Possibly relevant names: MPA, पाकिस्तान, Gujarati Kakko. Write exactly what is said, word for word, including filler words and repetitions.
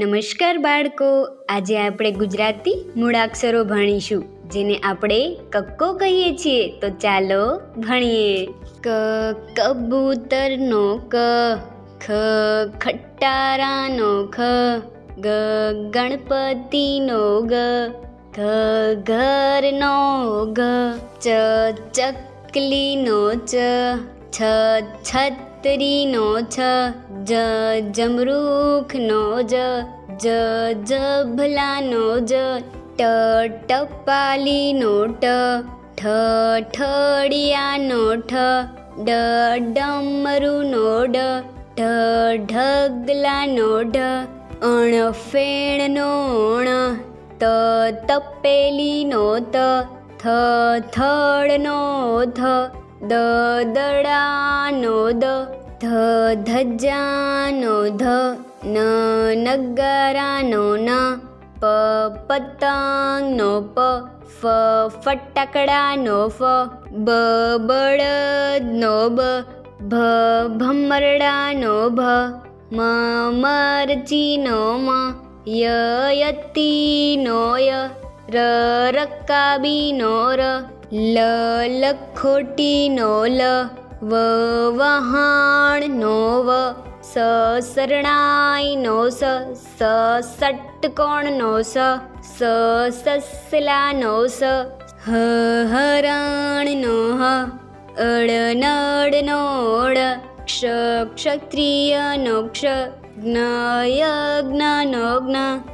नमस्कार बाळको, आजे आपणे गुजराती मूळाक्षरो भणीशुं, जेने आपणे कक्को कहीए छीए। तो चालो भणीए। क कबूतरनो क, ख खट्टारानो ख, ग गणपतिनो ग, घ घरनो घ, च चकलीनो च, छ छतरीनो छ, ज जमरूखनो ज, ज जभलानो ज, ट टपालीनो ट, ठ ठडियानो ठ, ड डमरूनो ड, ढ ढगलानो ढ, अण फेणनो अण, त तपेलीनो त, थ थडनो थ, द दड़ानो द, ध धजानो ध, न नगारानो न, प पतंगनो प, फ फटाकड़ानो फ, ब बड़दनो ब, भ भमरड़ानो भ, म मरचीनो म, य यतीनो य, र रकाबीनो र, ल लखोटीनो ल, व वहाणनो व, स सरणाईनो स, स षट्कोणनो स, स ससलानो स, ह हरणनो ह, अड नडनो अड, क्ष क्षत्रियनो क्ष, ज्ञ यज्ञनो ज्ञ,